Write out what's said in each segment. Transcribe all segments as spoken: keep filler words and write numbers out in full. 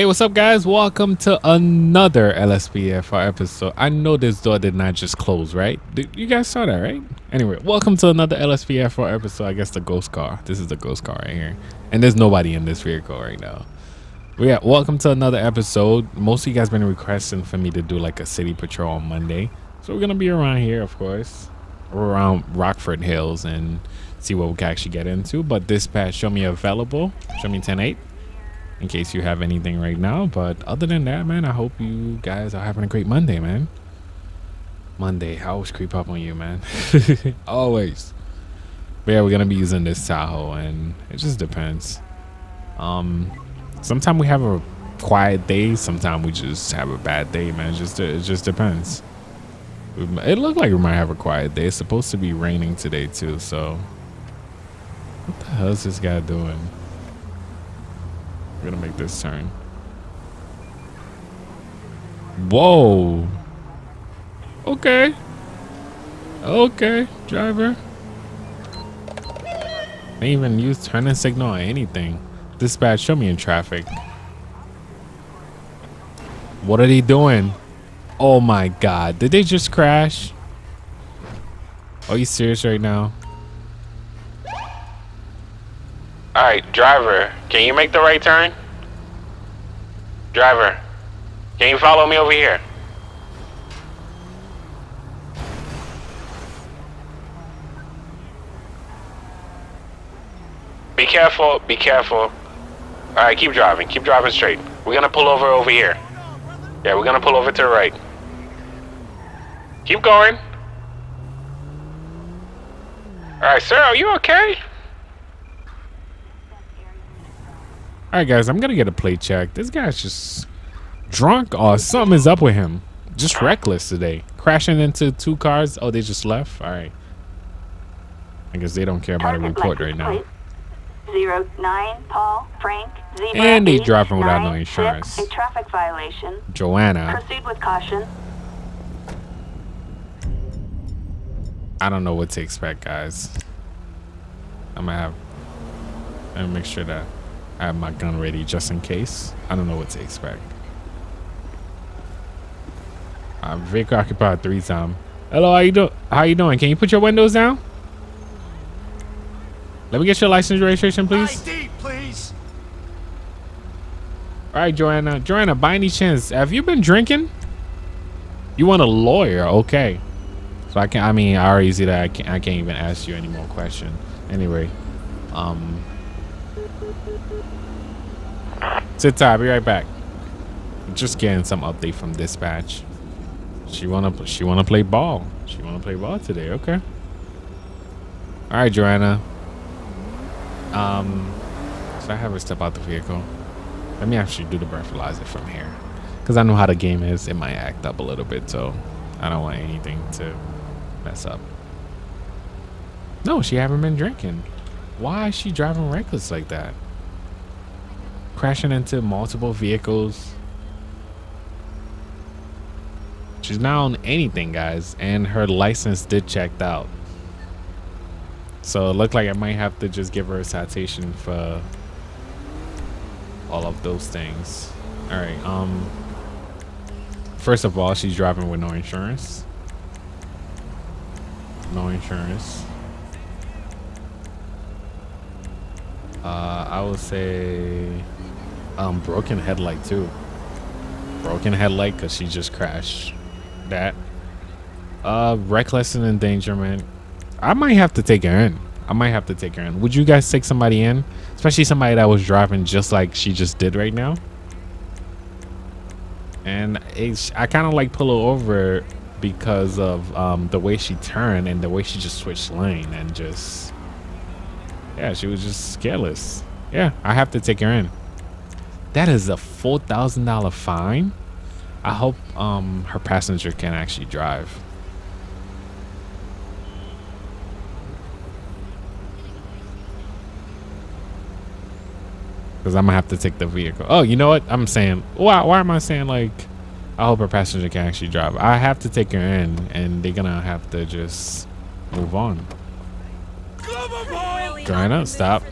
Hey, what's up guys? Welcome to another L S P D F R episode. I know this door did not just close, right? You guys saw that, right? Anyway, welcome to another L S P D F R episode. I guess the ghost car. This is the ghost car right here. And there's nobody in this vehicle right now. But yeah, welcome to another episode. Most of you guys been requesting for me to do like a city patrol on Monday. So we're going to be around here, of course. We're around Rockford Hills and see what we can actually get into. But dispatch, show me available. Show me ten eight. In case you have anything right now. But other than that, man, I hope you guys are having a great Monday, man. Monday, I always creep up on you, man. Always. But yeah, we're gonna be using this Tahoe, and it just depends. Um, sometimes we have a quiet day, sometimes we just have a bad day, man. It just it just depends. It looked like we might have a quiet day. It's supposed to be raining today too, so. What the hell is this guy doing? We're gonna make this turn. Whoa. Okay. Okay, driver. They even use turning signal or anything. Dispatch, show me in traffic. What are they doing? Oh my God. Did they just crash? Are you serious right now? All right, driver, can you make the right turn? Driver, can you follow me over here? Be careful, be careful. All right, keep driving, keep driving straight. We're gonna pull over over here. Yeah, we're gonna pull over to the right. Keep going. All right, sir, are you okay? All right, guys, I'm going to get a plate check. This guy's just drunk or something is up with him. Just reckless today. Crashing into two cars. Oh, they just left? All right. I guess they don't care about a report right now. Zero nine Paul Frank Zebra. And they driving without no insurance. A traffic violation. Joanna. Proceed with caution. I don't know what to expect, guys. I'm going to have... I'm going to make sure that... I have my gun ready just in case. I don't know what to expect. Uh, vehicle occupied three time. Hello, how you doing? How you doing? Can you put your windows down? Let me get your license registration, please. I D, please. All right, Joanna. Joanna, by any chance, have you been drinking? You want a lawyer? Okay. So I can. I mean, I already see that I can't. I can't even ask you any more questions. Anyway, um. Sit tight, be right back. Just getting some update from dispatch. She wanna she wanna play ball. She wanna play ball today. Okay. All right, Joanna. Um, so I have her step out the vehicle. Let me actually do the breathalyzer from here, cause I know how the game is. It might act up a little bit, so I don't want anything to mess up. No, she haven't been drinking. Why is she driving reckless like that? Crashing into multiple vehicles. She's not on anything, guys, and her license did checked out. So it looked like I might have to just give her a citation for all of those things. All right. Um. First of all, she's driving with no insurance. No insurance. Uh, I would say um, broken headlight too. Broken headlight because she just crashed. That uh, reckless and endangerment. I might have to take her in. I might have to take her in. Would you guys take somebody in, especially somebody that was driving just like she just did right now? And it's, I kind of like pull her over because of um, the way she turned and the way she just switched lane and just. Yeah, she was just careless. Yeah, I have to take her in. That is a four thousand dollar fine. I hope um, her passenger can actually drive. Because I'm going to have to take the vehicle. Oh, you know what? I'm saying, why, why am I saying like, I hope her passenger can actually drive? I have to take her in and they're going to have to just move on. Joanna, stop.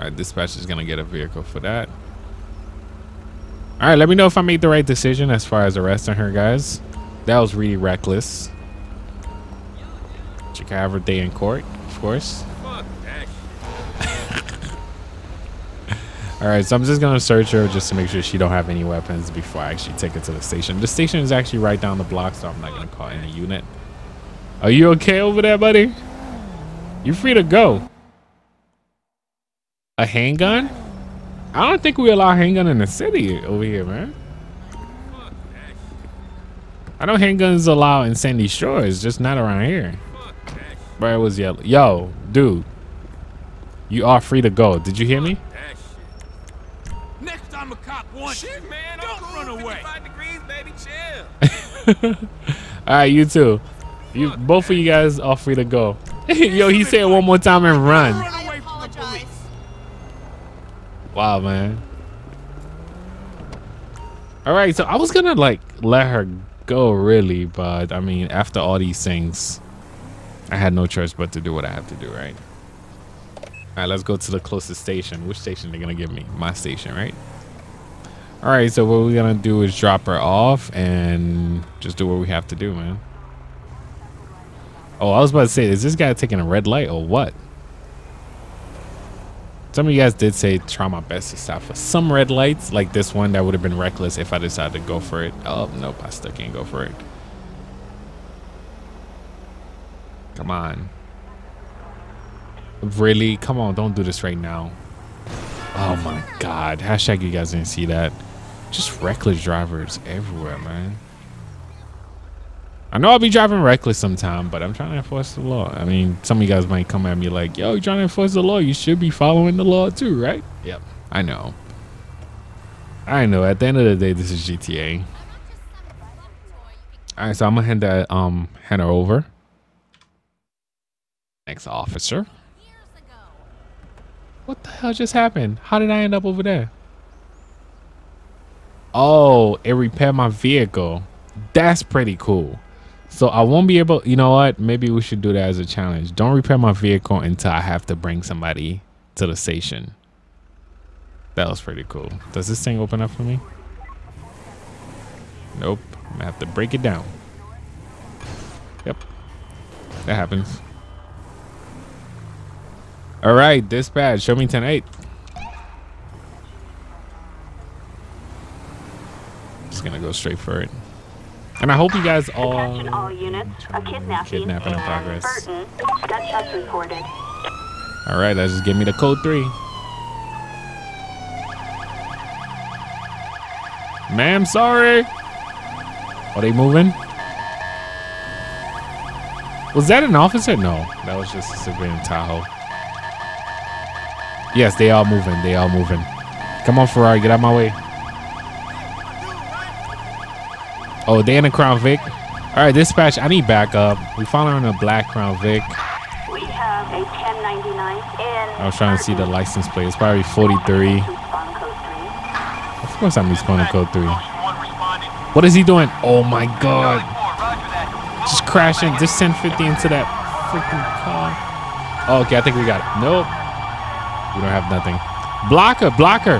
All All right, dispatch is gonna get a vehicle for that. All right, let me know if I made the right decision as far as arresting her, guys. That was really reckless. She can have her day in court, of course. All right, so I'm just gonna search her just to make sure she don't have any weapons before I actually take her to the station. The station is actually right down the block, so I'm not gonna call any unit. Are you okay over there, buddy? You're free to go. A handgun? I don't think we allow handgun in the city over here, man. I know handguns allowed in Sandy Shores, just not around here. Bro, it was yellow. Yo, dude, you are free to go. Did you hear me? I'm a cop one. Shit, man, don't cool. Run away. fifty-five degrees, baby, chill. All right, you too. You both of you guys are free to go. Yo, he said one more time and run. I apologize. Wow, man. All right, so I was gonna like let her go, really, but I mean, after all these things, I had no choice but to do what I have to do, right? All right, let's go to the closest station. Which station they're gonna give me? My station, right? All right, so what we're gonna do is drop her off and just do what we have to do, man. Oh, I was about to say, is this guy taking a red light or what? Some of you guys did say try my best to stop for some red lights, like this one that would have been reckless if I decided to go for it. Oh, nope, I still can't go for it. Come on. Really? Come on, don't do this right now. Oh my God, hashtag you guys didn't see that. Just reckless drivers everywhere, man. I know I'll be driving reckless sometime, but I'm trying to enforce the law. I mean, some of you guys might come at me like, yo, you're trying to enforce the law, you should be following the law too, right? Yep, I know. I know, at the end of the day, this is G T A. All right, so I'm gonna hand that, um, hand her over. Next officer. What the hell just happened? How did I end up over there? Oh, it repaired my vehicle. That's pretty cool. So I won't be able, you know what? Maybe we should do that as a challenge. Don't repair my vehicle until I have to bring somebody to the station. That was pretty cool. Does this thing open up for me? Nope. I'm gonna have to break it down. Yep. That happens. All right, dispatch, show me ten eight. Just gonna go straight for it. And I hope you guys all. Attention all units, a kidnapping, kidnapping in progress. Burton, gunshots reported. All right, let's just give me the code three. Ma'am, sorry. Are they moving? Was that an officer? No, that was just a civilian Tahoe. Yes, they are moving. They are moving. Come on, Ferrari. Get out of my way. Oh, they in a Crown Vic. All right, dispatch. I need backup. We found her in a black Crown Vic. We have a ten ninety-nine in. I was trying to see the license plate. It's probably forty-three. Of course I'm responding code three. What is he doing? Oh, my God. Just crashing. Just ten fifty into that freaking car. Oh, okay, I think we got it. Nope. We don't have nothing. Blocker, blocker.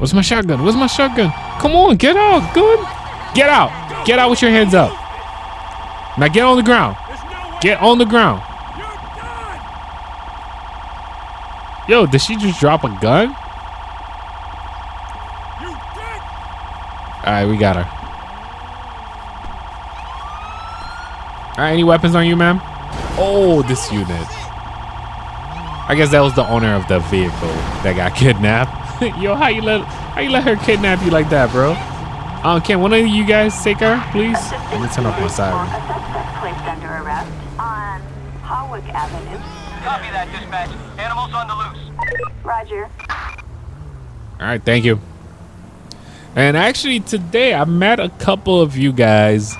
Where's my shotgun? Where's my shotgun? Come on, get out. Good. Get out. Get out with your hands up. Now get on the ground. Get on the ground. Yo, did she just drop a gun? All right, we got her. All right, any weapons on you, ma'am? Oh, this unit. I guess that was the owner of the vehicle that got kidnapped. Yo, how you let how you let her kidnap you like that, bro? Um, can one of you guys take her, please? Let me turn off my siren. A suspect placed under arrest on Howick Avenue. Copy that, dispatch. Animals on the loose. Roger. All right, thank you. And actually, today I met a couple of you guys.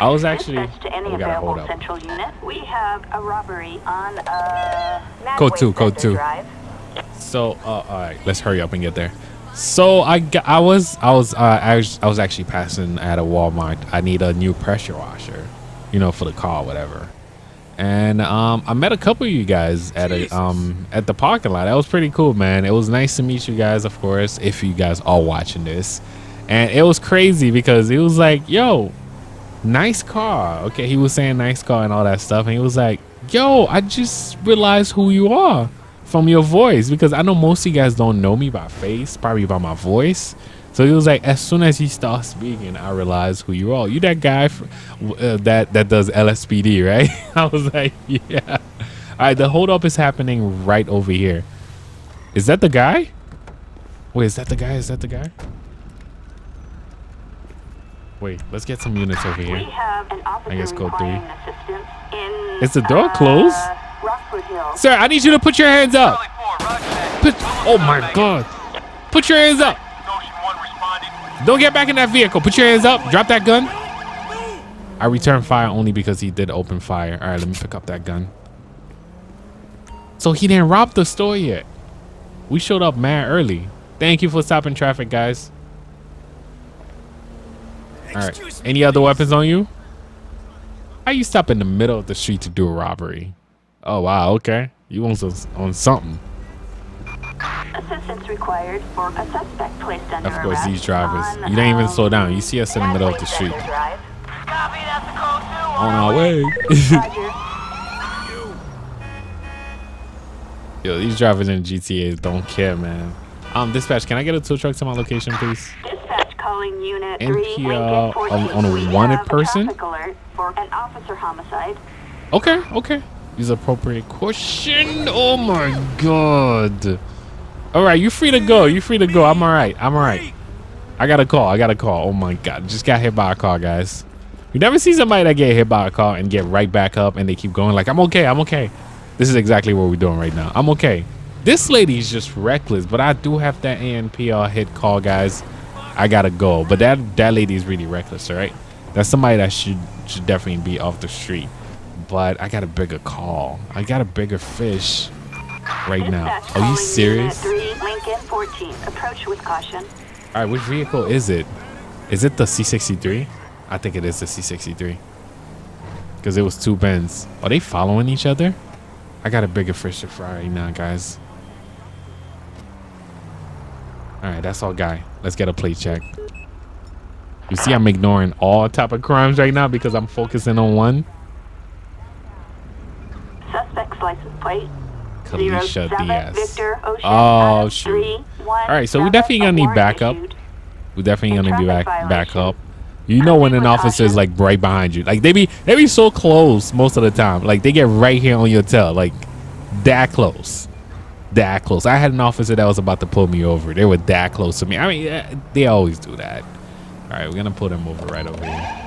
I was actually. To any we gotta hold up. Central unit. We have a robbery on a code two, code two. Drive. So, uh, all right, let's hurry up and get there. So I, got, I was, I was, uh, I was, I was actually passing at a Walmart. I need a new pressure washer, you know, for the car, or whatever. And um, I met a couple of you guys at a, um at the parking lot. That was pretty cool, man. It was nice to meet you guys, of course, if you guys are watching this. And it was crazy because he was like, yo, nice car. Okay, he was saying nice car and all that stuff. And he was like, yo, I just realized who you are from your voice, because I know most of you guys don't know me by face, probably by my voice. So he was like, as soon as he starts speaking, I realized who you are. You that guy for, uh, that that does L S P D, right? I was like, yeah. All right, the holdup is happening right over here. Is that the guy? Wait, is that the guy? Is that the guy? Wait, let's get some units over here. We have an officer, I guess, code three. In, is the door uh, closed? Rockford Hills. Sir, I need you to put your hands up. Put, oh my God! Put your hands up. Don't get back in that vehicle. Put your hands up. Drop that gun. I returned fire only because he did open fire. All right, let me pick up that gun. So he didn't rob the store yet. We showed up mad early. Thank you for stopping traffic, guys. All right. Any other weapons on you? How you stop in the middle of the street to do a robbery? Oh, wow. Okay. You on, on something. Assistance required for a suspect placed under arrest. Of course, these drivers. You don't even slow down. You see us in the middle of the street. On our way. Yo, these drivers in G T A don't care, man. Um, dispatch, can I get a tow truck to my location, please? Dispatch calling unit three. On a wanted person. For an officer homicide. Okay, okay. Use appropriate caution. Oh my God. All right, you're free to go. You're free to go. I'm all right. I'm all right. I got a call. I got a call. Oh, my God. Just got hit by a car, guys. You never see somebody that get hit by a car and get right back up and they keep going like, I'm okay. I'm okay. This is exactly what we're doing right now. I'm okay. This lady's just reckless, but I do have that A N P R hit call, guys. I got to go. But that, that lady is really reckless, all right? That's somebody that should, should definitely be off the street. But I got a bigger call. I got a bigger fish. Right now. Are you serious? Approach with caution. All right, which vehicle is it? Is it the C sixty-three? I think it is the C sixty-three. Because it was two bends. Are they following each other? I got a bigger fish to fry right now, guys. All right, that's all, guy. Let's get a plate check. You see, I'm ignoring all type of crimes right now because I'm focusing on one. Suspect's license plate. Alicia Diaz. Victor, Ocean, oh shoot! Three, one, all right, so we definitely gonna need backup. We definitely gonna be back violation. back up. You know when an officer is like right behind you, like they be they be so close most of the time. Like they get right here on your tail, like that close, that close. I had an officer that was about to pull me over. They were that close to me. I mean, they always do that. All right, we're gonna pull them over right over here.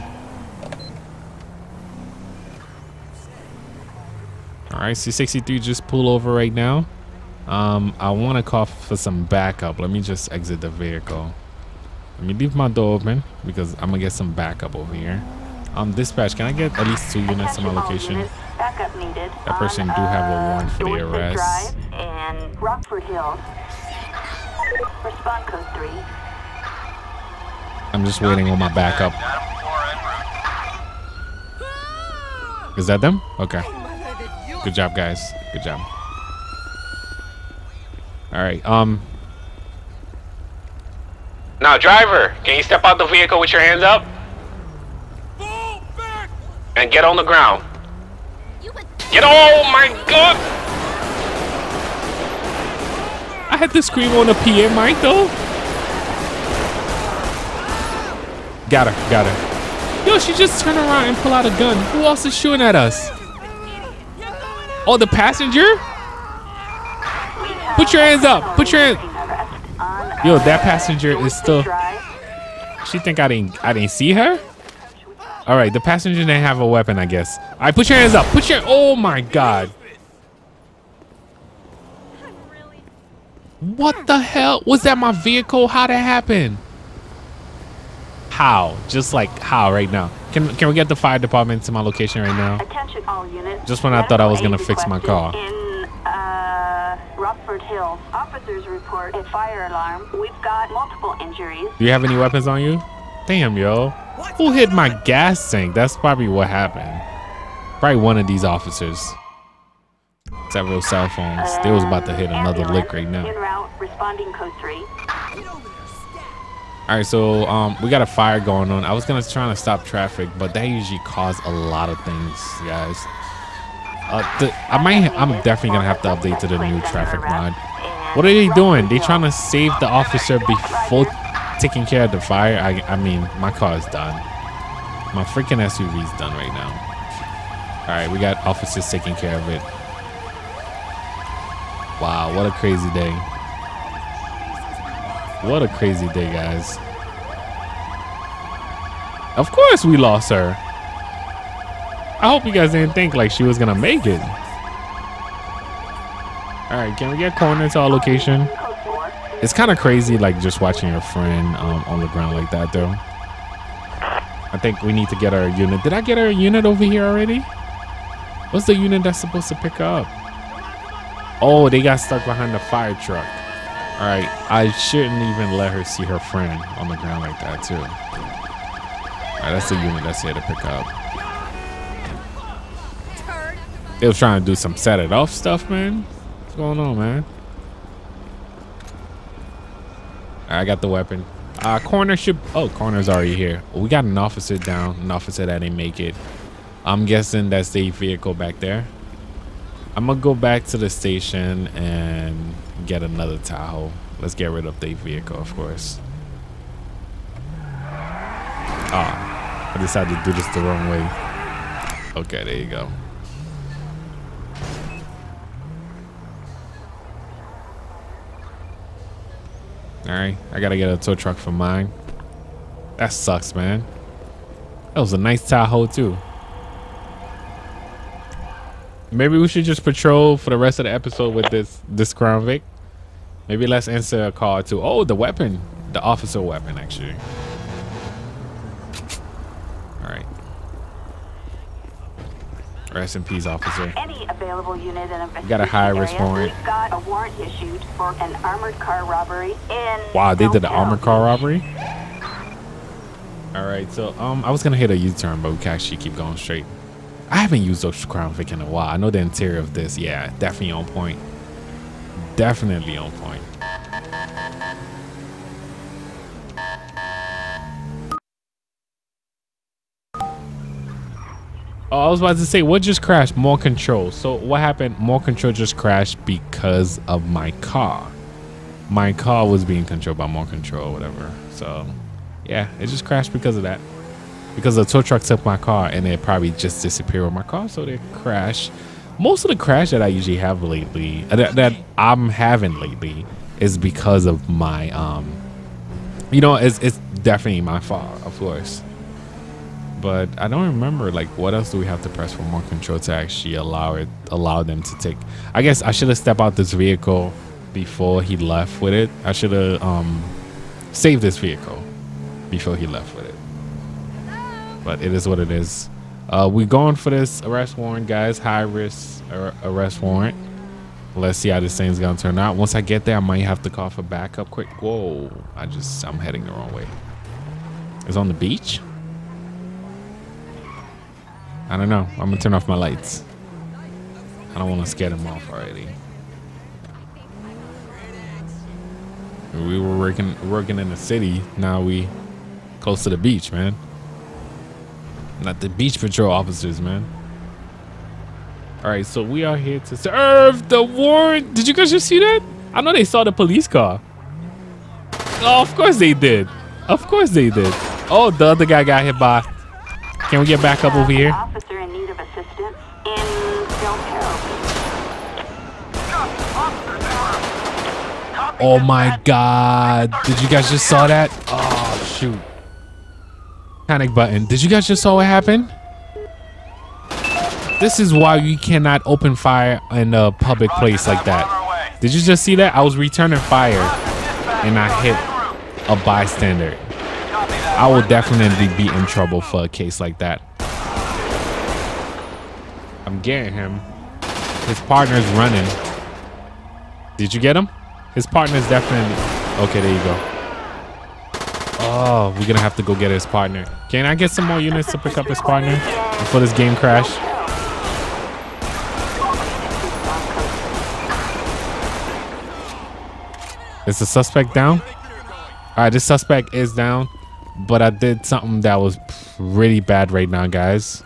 All right, C sixty-three just pull over right now. Um, I want to call for some backup. Let me just exit the vehicle. Let me leave my door open because I'm going to get some backup over here. Um, dispatch, can I get at least two units to my location? Backup needed. That person do have a warrant for the arrest. And Rockford Hills. Respond code three. I'm just waiting on my backup. Is that them? Okay. Good job, guys. Good job. All right. Um. Now, driver, can you step out the vehicle with your hands up? Fall back. And get on the ground. Get on! Oh my God! I had to scream on the P M, right, though? Got her. Got her. Yo, she just turned around and pulled out a gun. Who else is shooting at us? Oh, the passenger? Put your hands up. Put your hands. Yo, that passenger is still. She think I didn't. I didn't see her. All right, the passenger didn't have a weapon, I guess. All right, put your hands up. Put your. Oh my God. What the hell? Was that my vehicle? How that happen? How? Just like how right now? Can, can we get the fire department to my location right now? Attention all units. Just when I thought I was gonna fix my car. In uh, Rockford Hills, officers report a fire alarm. We've got multiple injuries. Do you have any weapons on you? Damn, yo. Who hit my gas tank? That's probably what happened. Probably one of these officers. Several cell phones. Uh, they was about to hit another lick right now. All right, so um, we got a fire going on. I was gonna try to stop traffic, but that usually caused a lot of things, guys. Uh, the, I might, I'm definitely gonna have to update to the new traffic mod. What are they doing? They trying to save the officer before taking care of the fire. I, I mean, my car is done. My freaking S U V is done right now. All right, we got officers taking care of it. Wow, what a crazy day. What a crazy day, guys. Of course we lost her. I hope you guys didn't think like she was gonna make it. All right, can we get cornered to our location? It's kind of crazy, like just watching your friend um, on the ground like that, though. I think we need to get our unit. Did I get our unit over here already? What's the unit that's supposed to pick up? Oh, they got stuck behind the fire truck. All right, I shouldn't even let her see her friend on the ground like that, too. All right, that's the unit that's here to pick up. They was trying to do some set it off stuff, man. What's going on, man? All right, I got the weapon. Uh, corner should... Oh, corner's already here. We got an officer down, an officer that didn't make it. I'm guessing that's the vehicle back there. I'm gonna go back to the station and get another Tahoe. Let's get rid of the vehicle, of course. Ah, oh, I decided to do this the wrong way. Okay, there you go. All right, I gotta get a tow truck for mine. That sucks, man. That was a nice Tahoe too. Maybe we should just patrol for the rest of the episode with this this Crown Vic. Maybe let's answer a call too. Oh, the weapon, the officer weapon, actually. All right. Rest in peace, officer. Any available unit in a got a high risk warrant. We've got a warrant issued for an armored car robbery in. Wow, they did an armored car robbery. All right, so um, I was gonna hit a U-turn, but we can actually keep going straight. I haven't used those Crown Vic in a while. I know the interior of this. Yeah, definitely on point. Definitely on point. Oh, I was about to say, what just crashed? More Control. So what happened? More Control just crashed because of my car. My car was being controlled by More Control or whatever. So yeah, it just crashed because of that. Because the tow truck took my car and it probably just disappeared with my car, so they crashed. Most of the crash that I usually have lately, that, that I'm having lately, is because of my, um, you know, it's, it's definitely my fault, of course. But I don't remember, like, what else do we have to press for More Control to actually allow it, allow them to take? I guess I should have stepped out this vehicle before he left with it. I should have um, saved this vehicle before he left with it. But it is what it is. Uh, we're going for this arrest warrant, guys. High risk ar arrest warrant. Let's see how this thing's gonna turn out. Once I get there, I might have to call for backup quick. Whoa, I just, I'm heading the wrong way. It's on the beach? I don't know. I'm gonna turn off my lights. I don't wanna scare them off already. We were working, working in the city. Now we close to the beach, man. Not the beach patrol officers, man. All right, so we are here to serve the warrant. Did you guys just see that? I know they saw the police car. Oh, of course they did. Of course they did. Oh, the other guy got hit by. Can we get back up over here? Officer in need of assistance in Del Perro. Oh my God! Did you guys just saw that? Oh shoot. Panic button. Did you guys just saw what happened? This is why you cannot open fire in a public place like that. Did you just see that? I was returning fire and I hit a bystander. I will definitely be in trouble for a case like that. I'm getting him. His partner's running. Did you get him? His partner's definitely... Okay, there you go. Oh, we're gonna have to go get his partner. Can I get some more units to pick up his partner before this game crash? Is the suspect down? All right, this suspect is down, but I did something that was pretty bad right now, guys.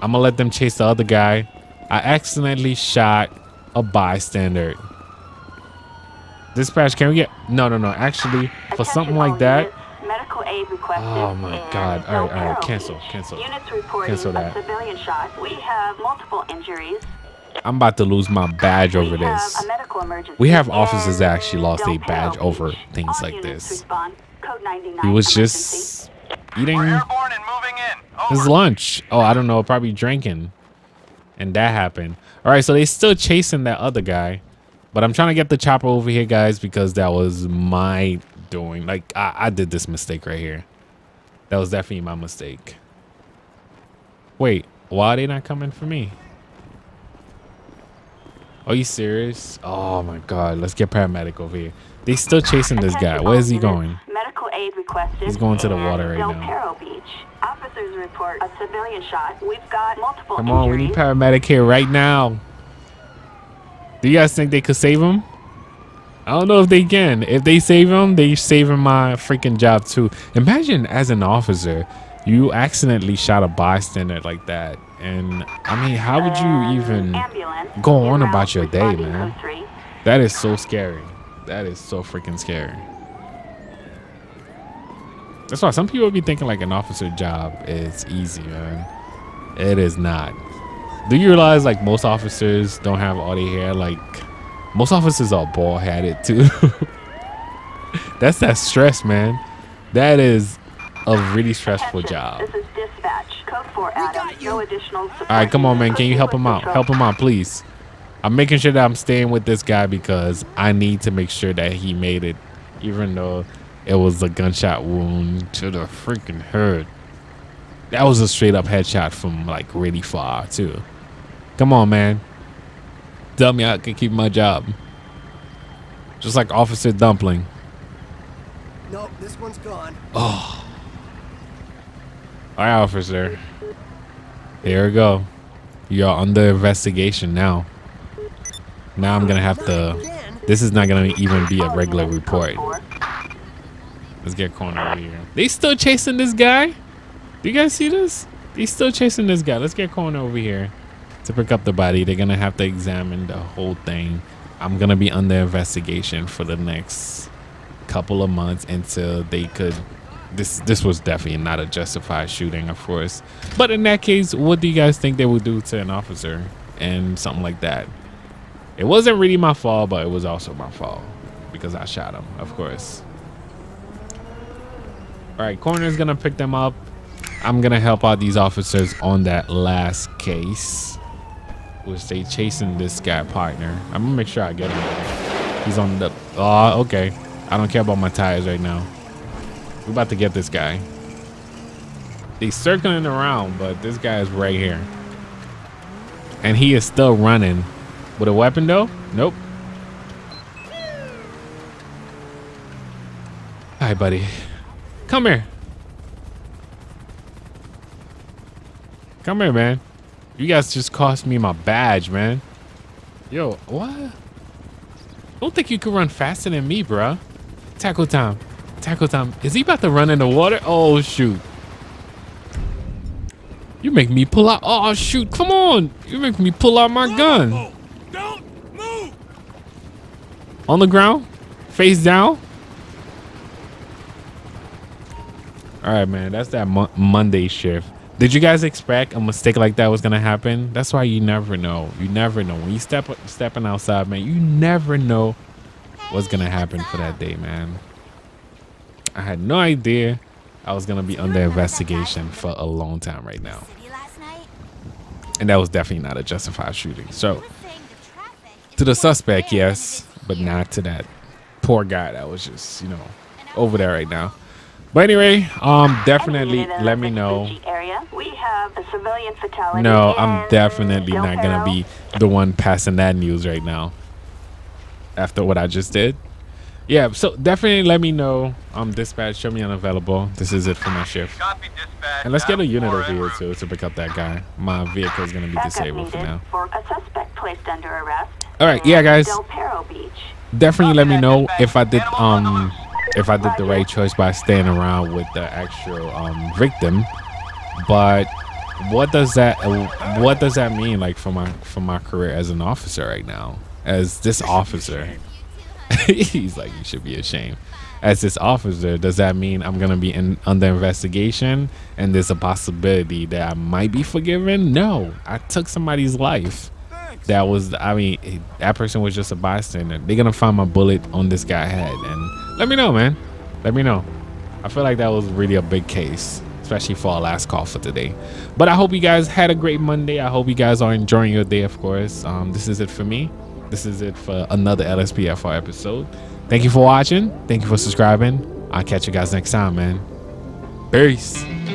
I'm gonna let them chase the other guy. I accidentally shot a bystander. Dispatch, can we get... No, no, no. Actually, for something like that... Medical aid requested. Oh, my God. All right, all right. Cancel, cancel. Units reporting cancel that. A civilian shot. We have multiple injuries. I'm about to lose my badge over we this. Have a medical emergency. We have officers that actually lost their badge over things all like this. He was just eating and in. his lunch. Oh, I don't know. Probably drinking. And that happened. All right, so they still chasing that other guy. But I'm trying to get the chopper over here, guys, because that was my doing. Like, I, I did this mistake right here. That was definitely my mistake. Wait, why are they not coming for me? Are you serious? Oh, my God. Let's get paramedic over here. They still chasing this guy. Where is he going? Medical aid requested. He's going to the water right now. Officers report a civilian shot. We've got multiple injuries. Come on, we need paramedic here right now. Do you guys think they could save him? I don't know if they can. If they save him, they saving my freaking job too. Imagine as an officer, you accidentally shot a bystander like that. And I mean, how would you even Ambulance. go on about your day, man? That is so scary. That is so freaking scary. That's why some people be thinking like an officer job is easy, man. It is not. Do you realize like most officers don't have all their hair? Like most officers are bald headed too. That's that stress, man. That is a really stressful job. This is dispatch. Code four Adam. No additional support. All right, come on, man. Can you help him out? Help him out, please. I'm making sure that I'm staying with this guy because I need to make sure that he made it, even though it was a gunshot wound to the freaking head. That was a straight up headshot from like really far too. Come on, man. Tell me I can keep my job. Just like Officer Dumpling. Nope, this one's gone. Oh. All right, officer. Here we go. You're under investigation now. Now I'm gonna have to. This is not gonna even be a regular report. Let's get corner over here. They still chasing this guy? Do you guys see this? They still chasing this guy. Let's get corner over here to pick up the body. They're gonna have to examine the whole thing. I'm gonna be under investigation for the next couple of months until they could. This this was definitely not a justified shooting, of course. But in that case, what do you guys think they would do to an officer and something like that? It wasn't really my fault, but it was also my fault because I shot him, of course. All right, corner's gonna pick them up. I'm gonna help out these officers on that last case, which they chasing this guy partner. I'm gonna make sure I get him. He's on the. Oh, okay. I don't care about my tires right now. We're about to get this guy. They circling around, but this guy is right here, and he is still running. With a weapon though? Nope. All right, buddy. Come here. Come here, man. You guys just cost me my badge, man. Yo, what? Don't think you can run faster than me, bruh. Tackle time. Tackle time. Is he about to run in the water? Oh, shoot. You make me pull out. Oh, shoot. Come on. You make me pull out my gun. On the ground, face down. All right, man, that's that Mo Monday shift. Did you guys expect a mistake like that was gonna happen? That's why you never know. You never know when you step stepping outside, man. You never know what's gonna happen for that day, man. I had no idea I was gonna be under investigation for a long time right now, and that was definitely not a justified shooting. So, to the suspect, yes. But not to that poor guy that was just, you know, over there right now. But anyway, um, definitely let me know. No, I'm definitely not gonna be the one passing that news right now. After what I just did. Yeah, so definitely let me know. Um, dispatch, show me unavailable. This is it for my shift. And let's get a unit over here too to pick up that guy. My vehicle is gonna be disabled for now. All right, yeah, guys. definitely let me know if I did um if I did the right choice by staying around with the actual um victim. But what does that what does that mean, like, for my for my career as an officer right now? As this officer, he's like, you should be ashamed. As this officer, does that mean I'm gonna be in under investigation and there's a possibility that I might be forgiven? No, I took somebody's life. That was, I mean, that person was just a bystander. They're gonna find my bullet on this guy's head. And let me know, man. Let me know. I feel like that was really a big case, especially for our last call for today. But I hope you guys had a great Monday. I hope you guys are enjoying your day, of course. Um, this is it for me. This is it for another L S P D F R episode. Thank you for watching. Thank you for subscribing. I'll catch you guys next time, man. Peace.